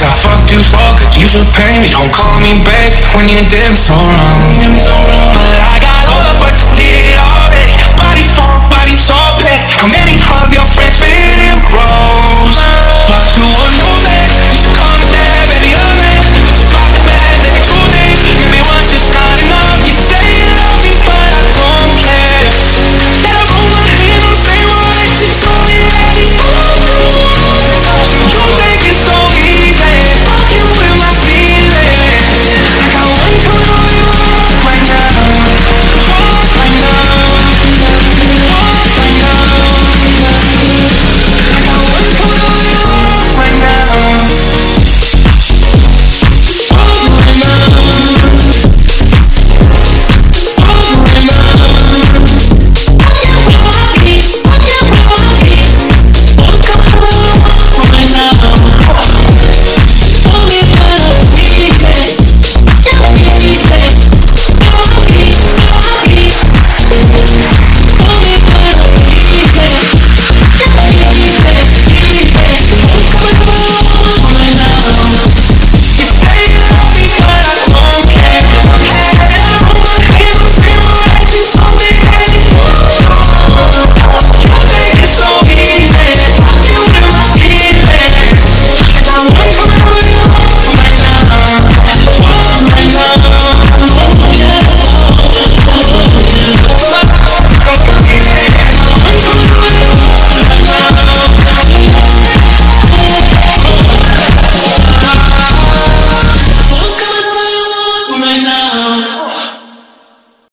I fucked you for good, you should pay me. Don't call me babe when you did me so wrong. But I got over what you did already. Body for body, so petty. I'm any hobby.